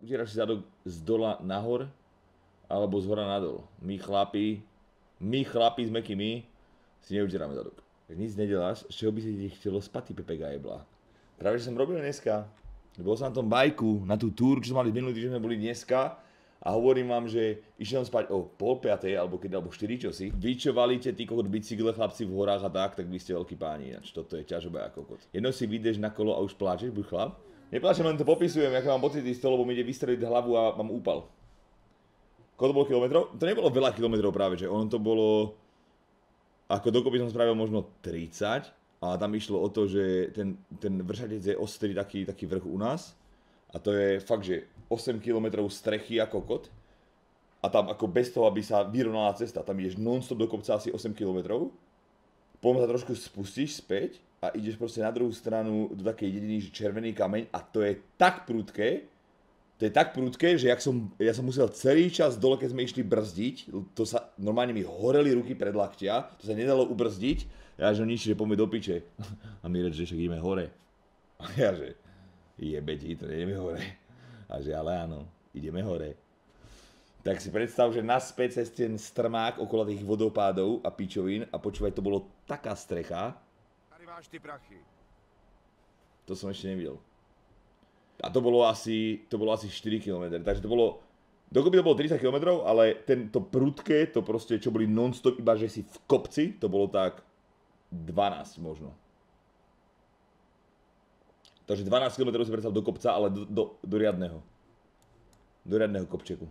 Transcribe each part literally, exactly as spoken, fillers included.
Udieraš zadok z dola nahor alebo z hora nadol. My chlapi, my chlapi s mäkkými si neudierame zadok. Nic nedeláš, z čeho by si ti chtelo spať, ty Pepe Gajebla. Práve, že som robil dneska. Bol som na tom bajku, na tú túru, čo sme mali minulý, že sme boli dneska. A hovorím vám, že išiel som spať o pol piatej, alebo keď, alebo štyri čosi. Vy čo valíte, tí kokot bicykle, chlapci v horách a tak, tak vy ste veľkí páni. Inač toto je ťažoba ako kokot. Jedno si vyjdeš na kolo a už pláčeš, buď chlap? Nepláčem, len to popisujem, aké mám pocity z toho, lebo mi ide vystreliť hlavu a mám úpal. Koľko bolo kilometrov? To nebolo veľa kilometrov práve, že ono to bolo... Ako dokopy som spravil možno tridsať, ale tam išlo o to, že ten, ten vršatec je ostrý taký, taký vrch u nás. A to je fakt, že osem kilometrov strechy a kokot. A tam ako bez toho, aby sa vyrovnala cesta. Tam ideš non-stop do kopca asi osem kilometrov. Potom sa trošku spustíš späť a ideš proste na druhú stranu do takej dediny, že červený kameň. A to je tak prudké, to je tak prudké, že jak som, ja som musel celý čas dole, keď sme išli brzdiť. To sa, normálne mi horeli ruky pred laktia, to sa nedalo ubrzdiť. Ja že nič, že poďme do piče. A my reč, že však ideme hore. A ja že... jebe ti, to ideme hore. A že ale áno, ideme hore. Tak si predstav, že naspäť cez ten strmák okolo tých vodopádov a pičovín a počúvaj, to bolo taká strecha. Tady máš ty prachy. To som ešte nevidel. A to bolo asi, to bolo asi štyri kilometre, takže to bolo, dokopy to bolo tridsať kilometrov, ale tento prudké, to proste, čo boli non-stop, iba že si v kopci, to bolo tak dvanásť možno. Takže dvanásť kilometrov si predstav do kopca, ale do, do, do riadneho. Do riadneho kopčeku.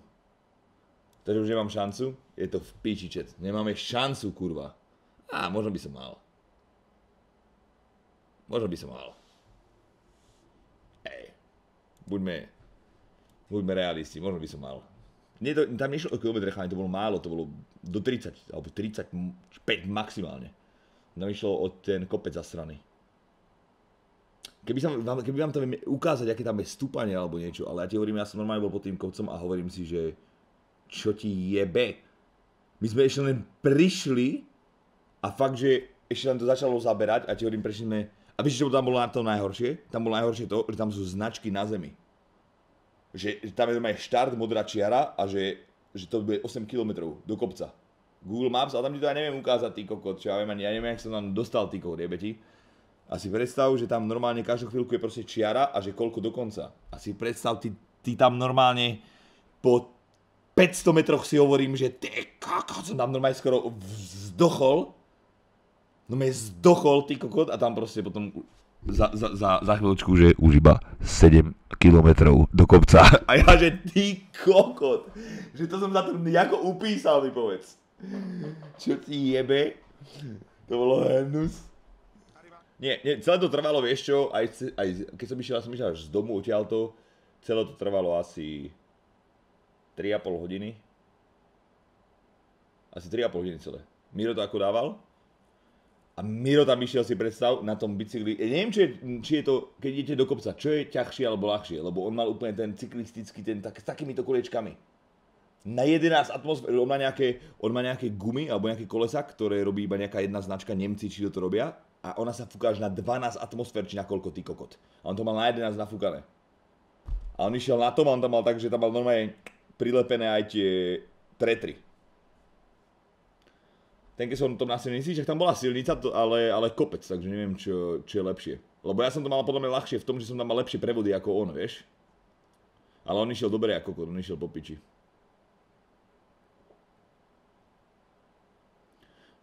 Takže už nemám šancu. Je to v pičičec. Nemáme šancu, kurva. Á, možno by som mal. Možno by som mal. Ej. Buďme, buďme realisti. Možno by som mal. Nie, to, tam nešlo o kilometre, cháne, to bolo málo. To bolo do tridsať, alebo tridsaťpäť maximálne. Tam išlo o ten kopec zasrany. Keby, som, keby vám to viem ukázať, aké tam je stúpanie alebo niečo, ale ja ti hovorím, ja som normálne bol pod tým kopcom a hovorím si, že čo ti jebe. My sme ešte len prišli a fakt, že ešte len to začalo zaberať a ti hovorím, prešli sme... A vieš, čo tam bolo na to najhoršie? Tam bolo najhoršie to, že tam sú značky na zemi. Že tam je tam aj štart, modrá čiara a že, že to bude osem kilometrov do kopca. Google Maps, ale tam ti to aj neviem ukázať, ty kokot, čo ja viem ani, ja neviem, jak som tam dostal, ty kokot, jebe ti. A si predstav, že tam normálne každú chvíľku je proste čiara a že koľko dokonca. A si predstav, ty, ty tam normálne po päťsto metroch si hovorím, že ty kokot, som tam normálne skoro vzdochol. No mi zdochol, ty kokot, a tam proste potom za, za, za, za chvíľočku, že už iba sedem kilometrov do kopca. A ja, že ty kokot, že to som za to nejako upísal, mi povedz. Čo ti jebe? To bolo hnus. Nie, nie, celé to trvalo, vieš čo, aj, aj keď som išiel, som išiel až z domu odtiaľto, celé to trvalo asi tri a pol hodiny. Asi tri a pol hodiny celé. Miro to ako dával. A Miro tam išiel, si predstav, na tom bicykli. Ja neviem, či je, či je to, keď idete do kopca, čo je ťažšie alebo ľahšie, lebo on mal úplne ten cyklistický, ten tak, s takýmito koliečkami. Na jedenásť atmosfér, on má nejaké, on má nejaké gumy alebo nejaké kolesa, ktoré robí iba nejaká jedna značka, Nemci, či to to robia. A ona sa fúka až na dvanásť atmosfér, či na koľko, ty kokot. A on to mal na jedenásť nafúkané. A on išiel na tom a on tam mal tak, že tam mal normálne prilepené aj tie tretry. Ten, keď som tam na silnici, tak tam bola silnica, ale, ale kopec, takže neviem, čo, čo je lepšie. Lebo ja som to mal podľa mňa ľahšie v tom, že som tam mal lepšie prevody ako on, vieš. Ale on išiel dobre ako kokot, on išiel po piči.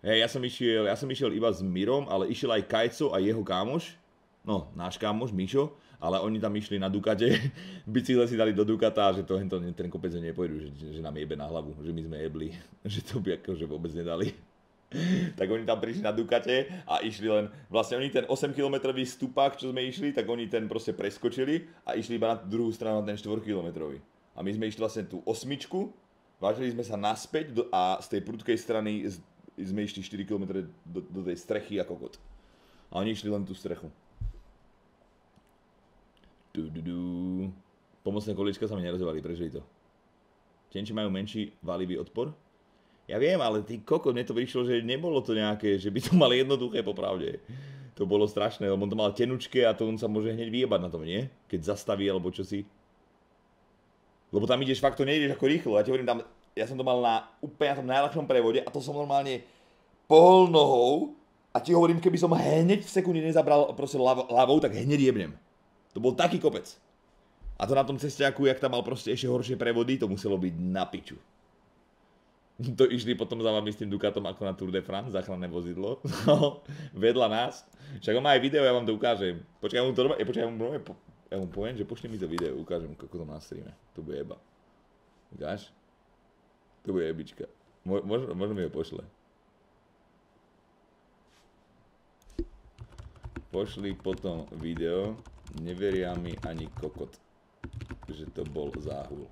Hej, ja som išiel, ja som išiel iba s Mirom, ale išiel aj Kajco a jeho kámoš. No, náš kámoš, Mišo. Ale oni tam išli na Dukate. Bicykle si dali do Dukata, že to, to, ten kopec nepojdu, že, že nám jebe na hlavu. Že my sme jebli. Že to by akože vôbec nedali. Tak oni tam prišli na Dukate a išli len... Vlastne oni ten osem kilometrový stupák, čo sme išli, tak oni ten proste preskočili a išli iba na druhú stranu, na ten štvorkilometrový. A my sme išli vlastne tú osmičku. Vážili sme sa naspäť do, a z tej prudkej strany... Z, sme išli štyri kilometre do, do tej strechy ako kot. A oni išli len tú strechu. Du, du, du. Pomocné kolíčka sa mi nerozvali, prežili to. Tenči majú menší valivý odpor? Ja viem, ale ty kokot, mne to vyšlo, že nebolo to nejaké, že by to mal jednoduché popravde. To bolo strašné, lebo on to mal tenučké a to on sa môže hneď vyjebať na tom, nie? Keď zastaví alebo čosi. Lebo tam ideš, fakt to nejdeš ako rýchlo. Ja ti hovorím, tam, ja som to mal na úplne na tom najľahšom prevode a to som normálne pohol nohou a ti hovorím, keby som hneď v sekunde nezabral proste ľavou, tak hneď jebnem. To bol taký kopec. A to na tom cestiaku, jak tam mal proste ešte horšie prevody, to muselo byť na piču. To išli potom za vami s tým Ducatom ako na Tour de France, záchranné vozidlo. Vedľa nás. Však on má aj video, ja vám to ukážem. Počkaj, ja mu to, počkaj, ja mu, ja mu poviem, že pošli mi to video, ukážem, koľko to na streame. To bude jeba. Ukáž? To bude jebička. Mo, možno, možno mi ho pošle. Pošli potom video, neveria mi ani kokot, že to bol záhul.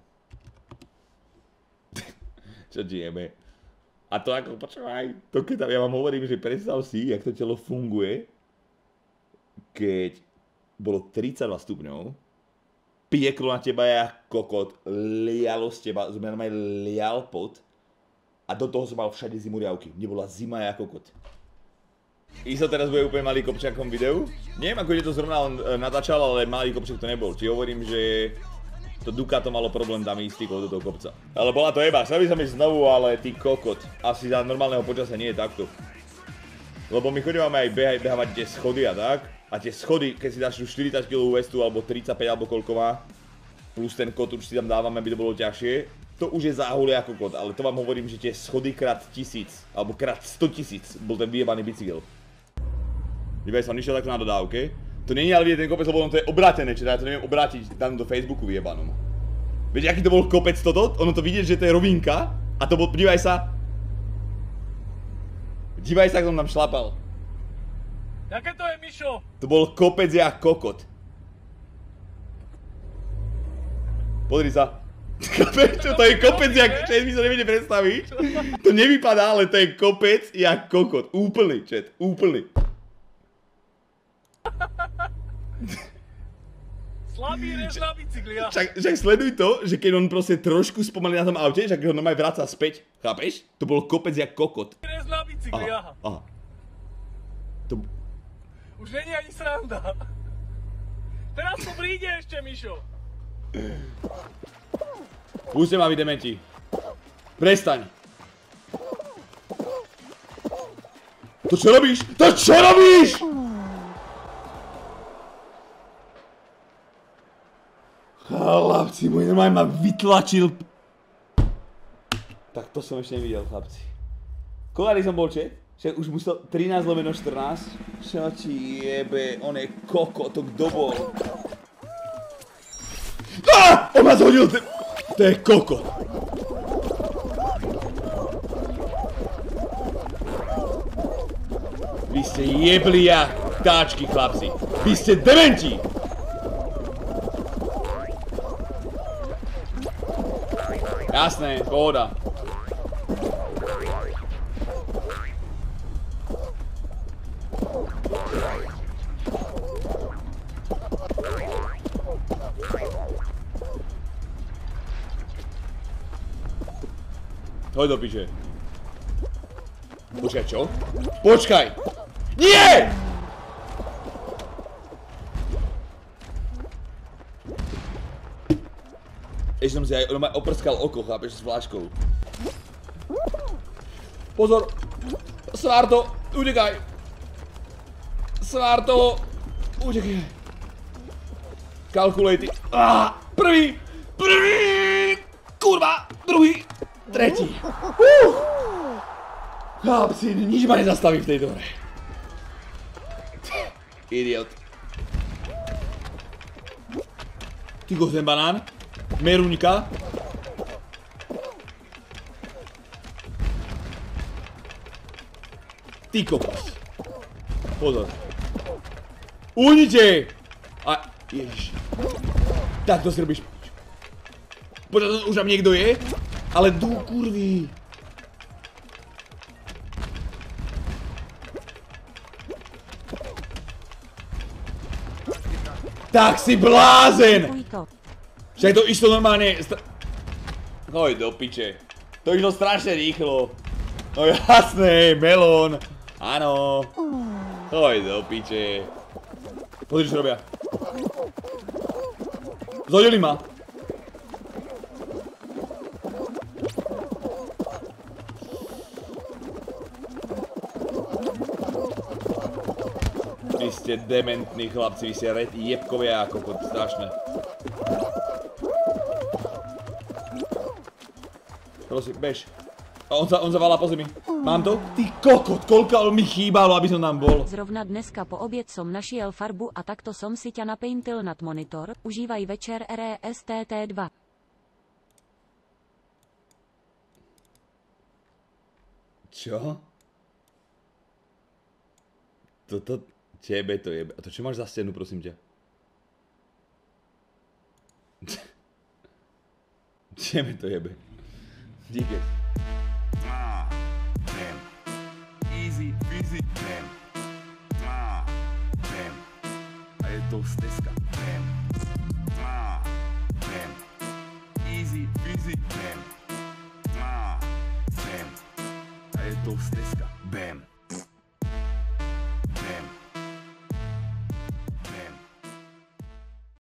Čo žijeme. A to ako, počúvaj, to keď tam, ja vám hovorím, že predstav si, jak to telo funguje, keď bolo tridsaťdva stupňov, pieklo na teba jak kokot, lialo z teba, znamená, lial pot, a do toho som mal všade zimuriavky, mne bola zima jak kokot. Iso teraz bude úplne malý kopčak v videu, neviem ako ide to zrovna, on natáčal, ale malý kopčak to nebol, či hovorím, že... To Ducato malo problém tam ísť do toho kopca. Ale bola to jeba, chcel by som ísť znovu, ale ty kokot. Asi za normálneho počasia nie je takto. Lebo my chodívame aj behať, behávať tie schody a tak. A tie schody, keď si dáš tú štyridsaťkilovú vestu, alebo tridsaťpäť, alebo koľko má, plus ten kotúč si tam dávame, aby to bolo ťažšie, to už je záhulia kokot, ale to vám hovorím, že tie schody krát tisíc, alebo krát stotisíc, bol ten vyjebaný bicykel. Dívej, som išiel takto na dodávke. To nie je ale vidieť ten kopec, lebo ono to je obrátené, čiže ja to neviem obrátiť tam do Facebooku vyjebanom. Viete, aký to bol kopec toto? Ono to vidieť, že to je rovinka a to bol, dívaj sa. Dívaj sa, ak som tam šlapal. Jaké to je, Mišo? To bol kopec jak kokot. Podri sa. To je kopec jak, čet, my sa neviete predstaviť. To nevypadá, ale to je kopec jak kokot. Úplný, čet, úplný. Slabý rež na bicykli, ja. Však, však sleduj to, že keď on proste trošku spomalí na tom aute, že keď ho normálne vráca späť, chápeš? To bol kopec jak kokot. Rež na bicykli, aha, aha. To... Už není ani sranda. Teraz to príde ešte, Mišo. Púste ma, vy dementi. Prestaň. To čo robíš? To čo robíš? Chlapci, môj normálne ma vytlačil. Tak to som ešte nevidel, chlapci. Koľadý som bol, čet? Že už musel trinásť lomeno štrnásť. Čo ti jebe, on je koko, to kdo bol? Á, on ma zhodil, to je koko. Vy ste jebli jak ptáčky, chlapci. Vy ste dementi. Jasné, pohoda. Hoď do piče. Počkaj, čo? Počkaj! Nie! Ešte som si aj oprskal oko, chápeš, s vláškou. Pozor! Svár to! Utekaj! Svár toho! Utekaj! Kalkulej ty! Áááá! Prvý! Prvý! Kurva! Druhý! Tretí! Uuu! Chápci, nič ma nezastaví v tejto hre. Idiot. Ty koho ten banán? Meruňka. Ty kokos. Pozor. Uhnite! A... Ježiš. Tak to si robíš. Počkaj, už tam niekto je? Ale dú kurvy. Tak si blázen! Však to išlo normálne... Hoj do piče. To išlo strašne rýchlo. No jasné, melón. Áno. Hoj do piče. Pozri, čo robia. Zhodili ma. Vy ste dementní chlapci, vy ste jebkovia ako kot, strašné. Prosím, bež. A on, za, on zavalá po zemi. Mám to? Ty kokot, koľko mi chýbalo, aby som tam bol. Zrovna dneska po oběd som našiel farbu a takto som si ťa napaintil nad monitor. Užívaj večer Restt dva. Čo? Toto tebe to jebe. A to čo máš za stenu, prosím ťa? Tebe to jebe. Díky. Ah, damn. Easy, easy, damn. Ah, damn. A je to stezka. Damn. Ah, damn. Easy, easy, damn. Ah, damn. A je to stezka. Bam.